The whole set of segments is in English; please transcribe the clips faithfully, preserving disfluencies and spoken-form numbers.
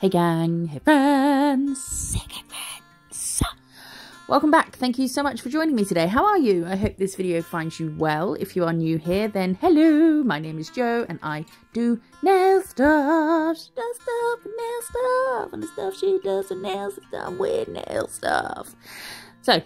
Hey gang, hey friends, hey gang friends. Welcome back, thank you so much for joining me today. How are you? I hope this video finds you well. If you are new here, then hello, my name is Jo and I do nail stuff. She does stuff and nail stuff, and the stuff she does and nails is done with nail stuff. So,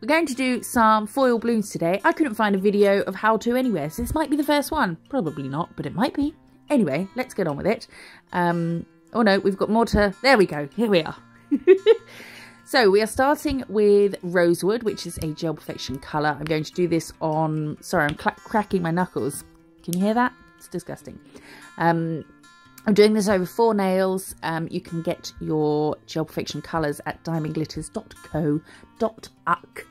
we're going to do some foil balloons today. I couldn't find a video of how to anywhere, so this might be the first one. Probably not, but it might be. Anyway, let's get on with it. Um... Oh no, we've got more to... There we go. Here we are. So we are starting with Rosewood, which is a Gel Perfection colour. I'm going to do this on... Sorry, I'm cracking my knuckles. Can you hear that? It's disgusting. Um, I'm doing this over four nails. Um, you can get your Gel Perfection colours at diamond glitters dot co dot U K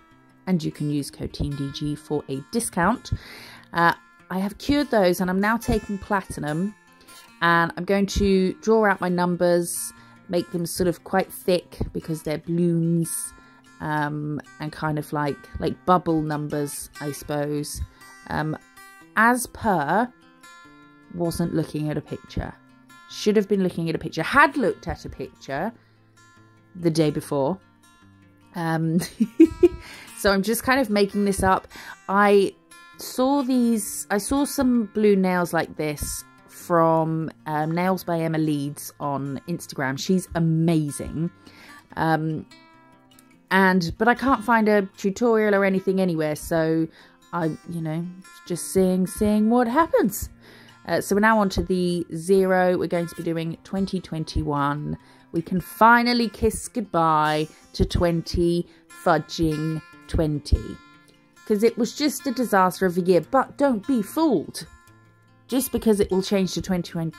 and you can use code Team D G for a discount. Uh, I have cured those and I'm now taking platinum. And I'm going to draw out my numbers, make them sort of quite thick because they're balloons, um, and kind of like like bubble numbers, I suppose. Um, as per, wasn't looking at a picture. Should have been looking at a picture. Had looked at a picture the day before. Um, so I'm just kind of making this up. I saw these. I saw some blue nails like this from um, Nails by Emma Leeds on Instagram. She's amazing. Um, and but I can't find a tutorial or anything anywhere, so I, you know, just seeing seeing what happens. Uh, so we're now on to the zero. We're going to be doing twenty twenty-one. We can finally kiss goodbye to twenty fudging twenty, because it was just a disaster of a year. But don't be fooled. Just because it will change to twenty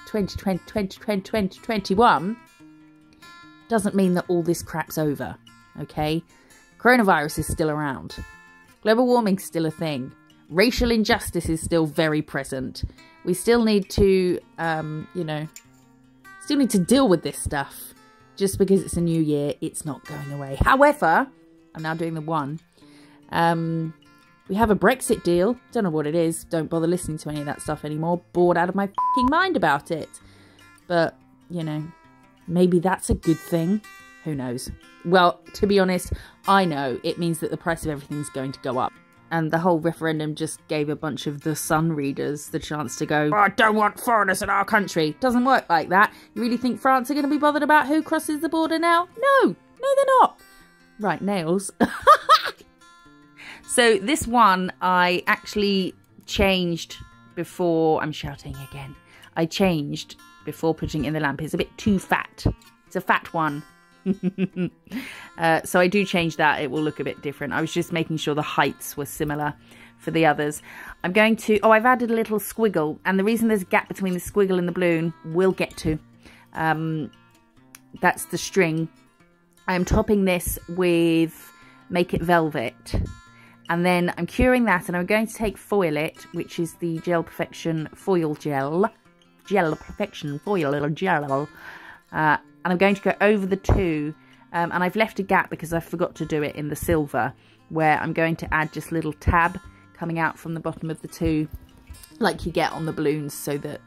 twenty-one doesn't mean that all this crap's over, okay? Coronavirus is still around. Global warming's still a thing. Racial injustice is still very present. We still need to, um, you know, still need to deal with this stuff. Just because it's a new year, it's not going away. However, I'm now doing the one. Um... We have a Brexit deal. Don't know what it is. Don't bother listening to any of that stuff anymore. Bored out of my f***ing mind about it. But, you know, maybe that's a good thing. Who knows? Well, to be honest, I know it means that the price of everything's going to go up. And the whole referendum just gave a bunch of The Sun readers the chance to go, oh, I don't want foreigners in our country. Doesn't work like that. You really think France are going to be bothered about who crosses the border now? No. No, they're not. Right, nails. So this one I actually changed before, I'm shouting again, I changed before putting it in the lamp. It's a bit too fat. It's a fat one. uh, so I do change that. It will look a bit different. I was just making sure the heights were similar for the others. I'm going to, oh, I've added a little squiggle. And the reason there's a gap between the squiggle and the balloon, we'll get to. Um, that's the string. I'm topping this with Make It Velvet. And then I'm curing that and I'm going to take Foil It, which is the Gel Perfection Foil Gel. Gel Perfection Foil Gel. Uh, and I'm going to go over the two. Um, and I've left a gap because I forgot to do it in the silver, where I'm going to add just a little tab coming out from the bottom of the two, like you get on the balloons, so that,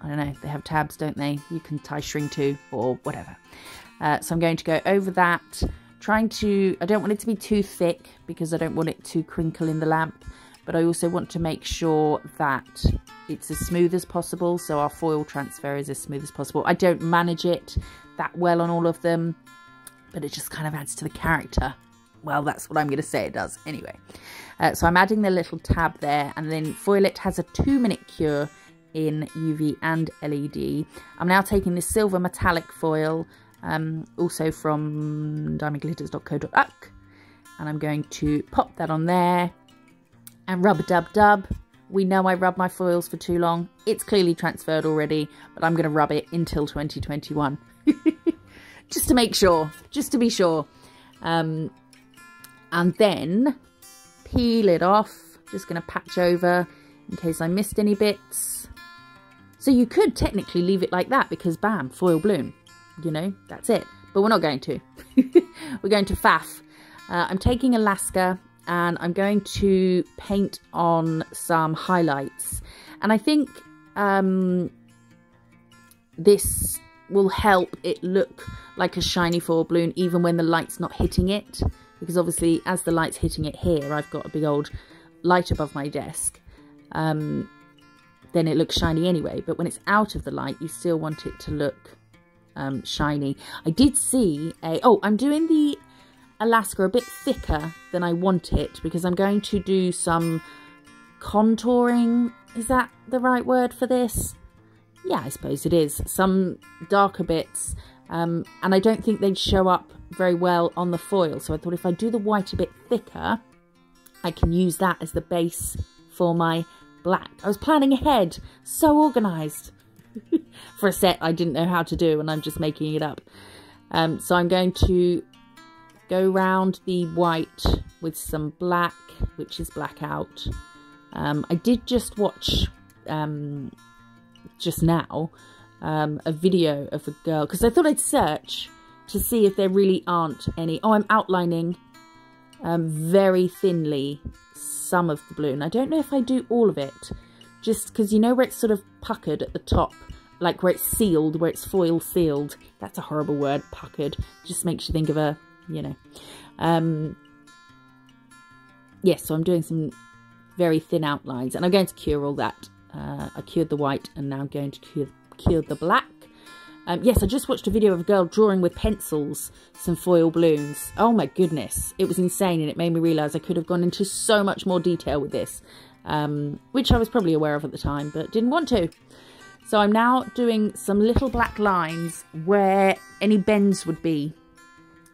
I don't know, they have tabs, don't they? You can tie string to or whatever. Uh, so I'm going to go over that. Trying to, I don't want it to be too thick because I don't want it to crinkle in the lamp, but I also want to make sure that it's as smooth as possible, so our foil transfer is as smooth as possible. I don't manage it that well on all of them, but it just kind of adds to the character. Well, that's what I'm going to say it does anyway. Uh, so I'm adding the little tab there, and then Foil It has a two minute cure in U V and L E D. I'm now taking this silver metallic foil, Um, also from diamond glitters dot co dot U K, and I'm going to pop that on there and rub-a-dub-dub. We know I rubbed my foils for too long. It's clearly transferred already, but I'm going to rub it until twenty twenty-one. Just to make sure, just to be sure. Um, and then peel it off. Just going to patch over in case I missed any bits. So you could technically leave it like that because bam, foil bloom. You know, that's it. But we're not going to. We're going to faff. Uh, I'm taking Alaska and I'm going to paint on some highlights. And I think um, this will help it look like a shiny foil balloon even when the light's not hitting it, because obviously as the light's hitting it here, I've got a big old light above my desk, um, then it looks shiny anyway. But when it's out of the light, you still want it to look um, shiny. I did see a... Oh, I'm doing the Alaska a bit thicker than I want it because I'm going to do some contouring. Is that the right word for this? Yeah, I suppose it is. Some darker bits, um, and I don't think they'd show up very well on the foil. So I thought if I do the white a bit thicker, I can use that as the base for my black. I was planning ahead, so organised for a set I didn't know how to do, and I'm just making it up. Um, so I'm going to go round the white with some black, which is blackout. Um, I did just watch um, just now um, a video of a girl, because I thought I'd search to see if there really aren't any. Oh, I'm outlining um, very thinly some of the balloon. I don't know if I do all of it, just because you know where it's sort of puckered at the top, like where it's sealed, where it's foil sealed. That's a horrible word, puckered. Just makes you think of a, you know. Um, yes, yeah, so I'm doing some very thin outlines, and I'm going to cure all that. Uh, I cured the white, and now I'm going to cure, cure the black. Um, yes, I just watched a video of a girl drawing with pencils some foil balloons. Oh my goodness, it was insane, and it made me realise I could have gone into so much more detail with this, um, which I was probably aware of at the time, but didn't want to. So I'm now doing some little black lines where any bends would be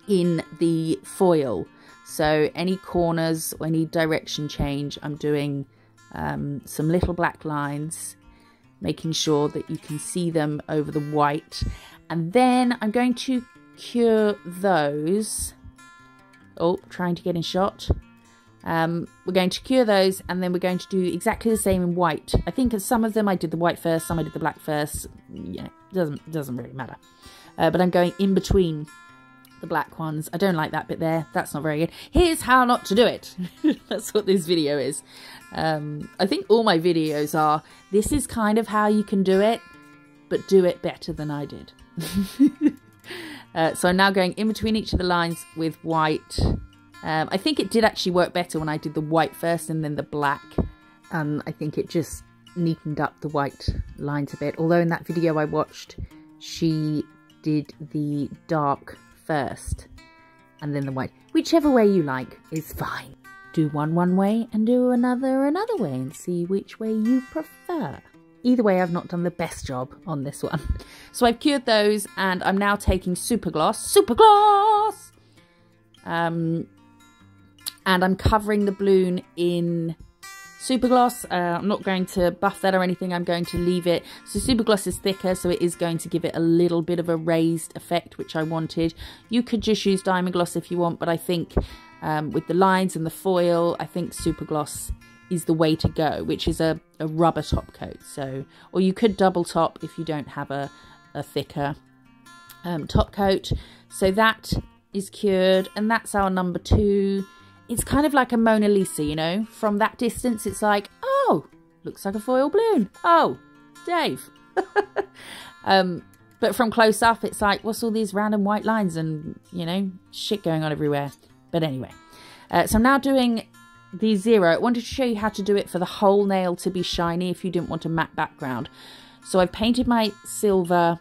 in the foil. So any corners, or any direction change, I'm doing um, some little black lines, making sure that you can see them over the white. And then I'm going to cure those. Oh, trying to get in shot. Um, we're going to cure those, and then we're going to do exactly the same in white. I think of some of them I did the white first, some I did the black first. Yeah, it doesn't, doesn't really matter. Uh, but I'm going in between the black ones. I don't like that bit there. That's not very good. Here's how not to do it. That's what this video is. Um, I think all my videos are, this is kind of how you can do it, but do it better than I did. uh, so I'm now going in between each of the lines with white. Um, I think it did actually work better when I did the white first and then the black. Um, I think it just neatened up the white lines a bit. Although in that video I watched, she did the dark first and then the white. Whichever way you like is fine. Do one one way and do another another way and see which way you prefer. Either way, I've not done the best job on this one. So I've cured those, and I'm now taking super gloss super gloss um and I'm covering the balloon in super gloss. uh, I'm not going to buff that or anything. I'm going to leave it. So super gloss is thicker, so it is going to give it a little bit of a raised effect, which I wanted. You could just use diamond gloss if you want, but I think um, with the lines and the foil, I think super gloss is the way to go, which is a, a rubber top coat. So, or you could double top if you don't have a, a thicker um, top coat. So that is cured, and that's our number two. It's kind of like a Mona Lisa, you know? From that distance, it's like, oh, looks like a foil balloon. Oh, Dave. um, but from close up, it's like, what's all these random white lines and, you know, shit going on everywhere. But anyway, uh, so I'm now doing the zero. I wanted to show you how to do it for the whole nail to be shiny if you didn't want a matte background. So I've painted my silver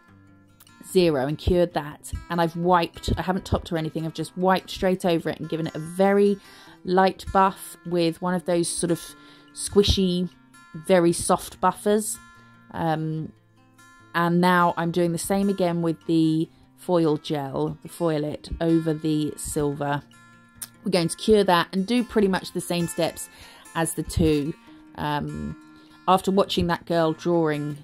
zero and cured that, and I've wiped. I haven't topped or anything. I've just wiped straight over it and given it a very light buff with one of those sort of squishy, very soft buffers. Um, and now I'm doing the same again with the foil gel, the foil it over the silver. We're going to cure that and do pretty much the same steps as the two. Um, after watching that girl drawing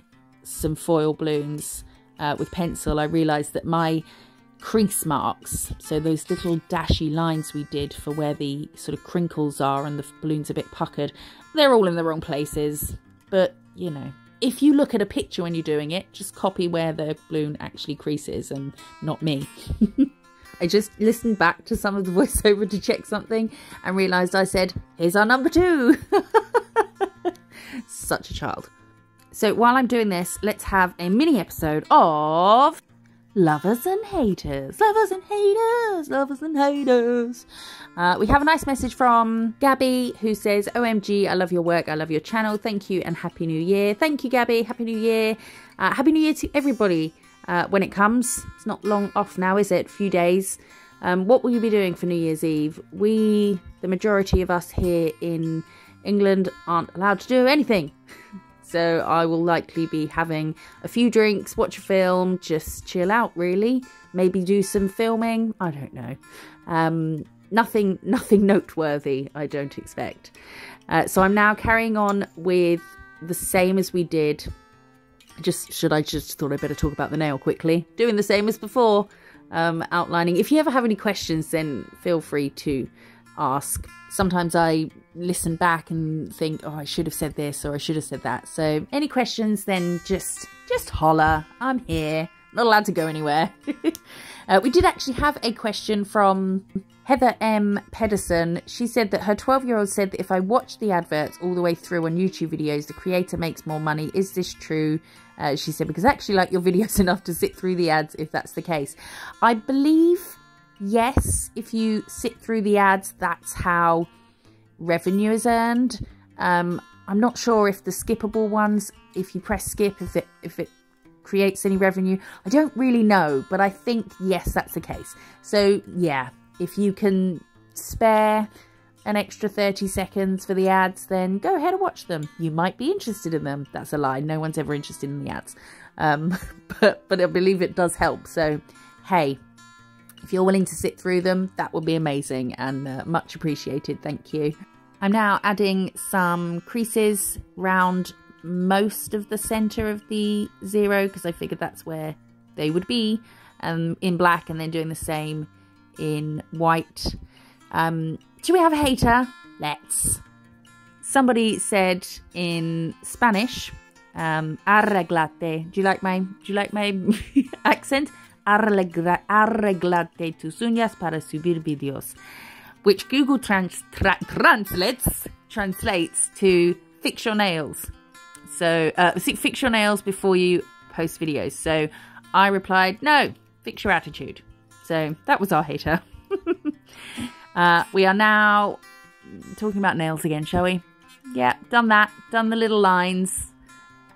some foil balloons Uh, with pencil, I realised that my crease marks, so those little dashy lines we did for where the sort of crinkles are and the balloon's a bit puckered, they're all in the wrong places. But, you know, if you look at a picture when you're doing it, just copy where the balloon actually creases and not me. I just listened back to some of the voiceover to check something and realised I said, here's our number two. Such a child. So while I'm doing this, let's have a mini episode of Lovers and Haters, Lovers and Haters, Lovers and Haters. Uh, we have a nice message from Gabby, who says, O M G, I love your work, I love your channel, thank you and Happy New Year. Thank you, Gabby, Happy New Year. Uh, Happy New Year to everybody uh, when it comes. It's not long off now, is it? A few days. Um, what will you be doing for New Year's Eve? We, the majority of us here in England, aren't allowed to do anything. So I will likely be having a few drinks, watch a film, just chill out really. Maybe do some filming, I don't know. Um, nothing, nothing noteworthy, I don't expect. Uh, so I'm now carrying on with the same as we did. Just, should I just thought I better talk about the nail quickly. Doing the same as before, um, outlining. If you ever have any questions, then feel free to ask. Sometimes I listen back and think, oh, I should have said this or I should have said that. So any questions, then just just holler. I'm here, not allowed to go anywhere. uh, we did actually have a question from Heather M Pedersen. She said that her twelve year old said that if I watch the adverts all the way through on YouTube videos, the creator makes more money. Is this true? Uh, she said, because I actually like your videos enough to sit through the ads if that's the case. I believe yes, if you sit through the ads, that's how revenue is earned. um I'm not sure if the skippable ones, if you press skip, if it if it creates any revenue. I don't really know, but I think yes, that's the case. So yeah, if you can spare an extra thirty seconds for the ads, then go ahead and watch them. You might be interested in them. That's a lie, no one's ever interested in the ads. um but but I believe it does help. So hey, if you're willing to sit through them, that would be amazing and uh, much appreciated. Thank you. I'm now adding some creases round most of the center of the zero because I figured that's where they would be, um, in black, and then doing the same in white. Um, do we have a hater? Let's. Somebody said in Spanish, um, arreglate. Do you like my, do you like my accent? Arregla, arreglate tus uñas para subir videos, which Google trans, tra, translates translates to fix your nails. So uh, fix your nails before you post videos. So I replied, no, fix your attitude. So that was our hater. uh, we are now talking about nails again, shall we? Yeah, done that, done the little lines,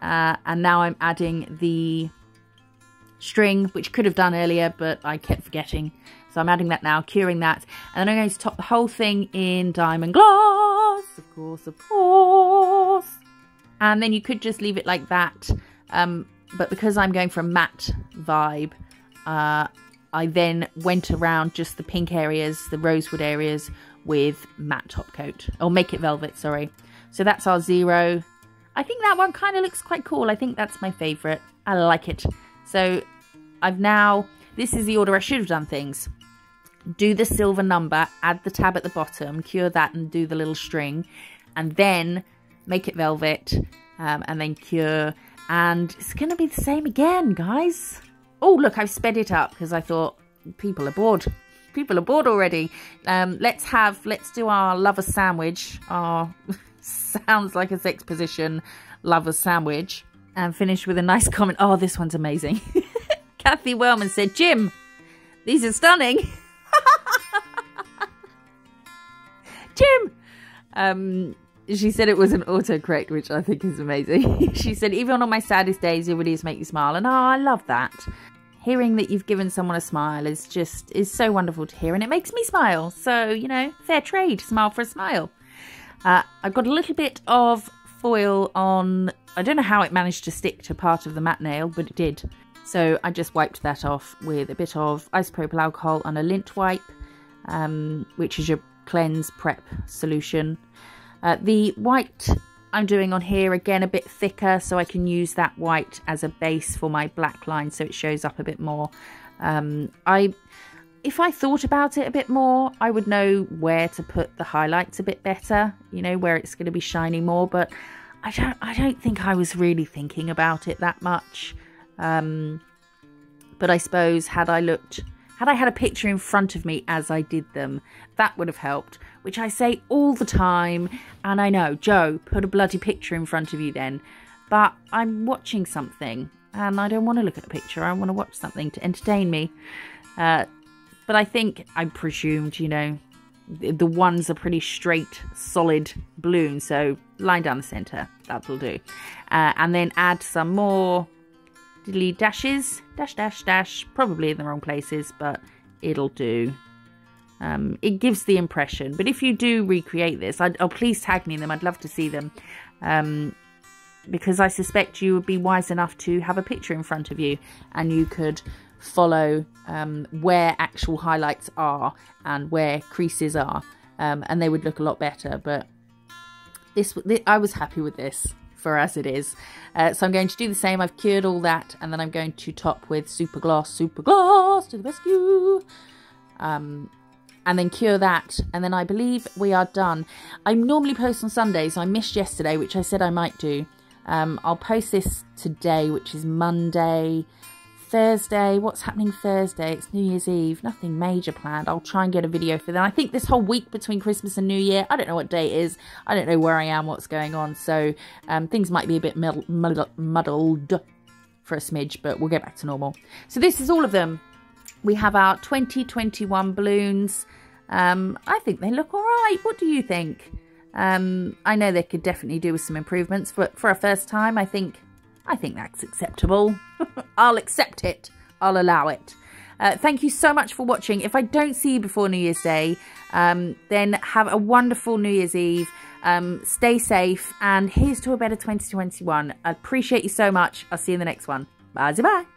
uh, and now I'm adding the string, which could have done earlier but I kept forgetting, so I'm adding that now, curing that, and then I'm going to top the whole thing in diamond gloss, of course, of course. And then you could just leave it like that, um but because I'm going for a matte vibe, uh I then went around just the pink areas, the rosewood areas, with matte top coat, or Make It Velvet, sorry. So that's our zero. I think that one kind of looks quite cool. I think that's my favorite. I like it. So I've now, this is the order I should have done things. Do the silver number, add the tab at the bottom, cure that and do the little string, and then Make It Velvet, um, and then cure. And it's going to be the same again, guys. Oh, look, I've sped it up because I thought people are bored. People are bored already. Um, let's have, let's do our lover sandwich. Our sounds like a sex position lover sandwich. And finish with a nice comment. Oh, this one's amazing. Kathy Wellman said, Jim, these are stunning. Jim. Um, she said it was an autocorrect, which I think is amazing. She said, even on my saddest days, your videos make you smile. And oh, I love that. Hearing that you've given someone a smile is just, is so wonderful to hear. And it makes me smile. So, you know, fair trade. Smile for a smile. Uh, I've got a little bit of foil on. I don't know how it managed to stick to part of the matte nail, but it did. So I just wiped that off with a bit of isopropyl alcohol on a lint wipe, um, which is your cleanse prep solution. Uh, the white I'm doing on here, again, a bit thicker, so I can use that white as a base for my black line, so it shows up a bit more. Um, I, if I thought about it a bit more, I would know where to put the highlights a bit better, you know, where it's going to be shiny more, but I don't, I don't think I was really thinking about it that much. Um, but I suppose had I looked, had I had a picture in front of me as I did them, that would have helped, which I say all the time. And I know, Joe, put a bloody picture in front of you then. But I'm watching something and I don't want to look at a picture. I want to watch something to entertain me. Uh, but I think, I presumed, you know, the, the ones are pretty straight, solid balloon. So line down the centre, that'll do. Uh, and then add some more diddly dashes, dash, dash, dash, probably in the wrong places, but it'll do. Um, it gives the impression. But if you do recreate this, I'd, oh, please tag me in them. I'd love to see them. Um, because I suspect you would be wise enough to have a picture in front of you, and you could follow um, where actual highlights are and where creases are, um, and they would look a lot better. But this, this I was happy with this for as it is. Uh, so I'm going to do the same. I've cured all that, and then I'm going to top with super gloss, super gloss to the rescue. Um, and then cure that, and then I believe we are done. I normally post on Sundays, so I missed yesterday, which I said I might do. Um, I'll post this today, which is Monday. Thursday, what's happening Thursday? It's New Year's Eve, nothing major planned. I'll try and get a video for them. I think this whole week between Christmas and New Year, I don't know what day it is. I don't know where I am, what's going on. So um, things might be a bit muddled, muddled for a smidge, but we'll get back to normal. So this is all of them. We have our twenty twenty-one balloons. Um, I think they look all right. What do you think? Um, I know they could definitely do with some improvements, but for a first time, I think I think that's acceptable. I'll accept it. I'll allow it. Uh, thank you so much for watching. If I don't see you before New Year's Day, um, then have a wonderful New Year's Eve. Um, stay safe, and here's to a better twenty twenty-one. I appreciate you so much. I'll see you in the next one. Bye-bye.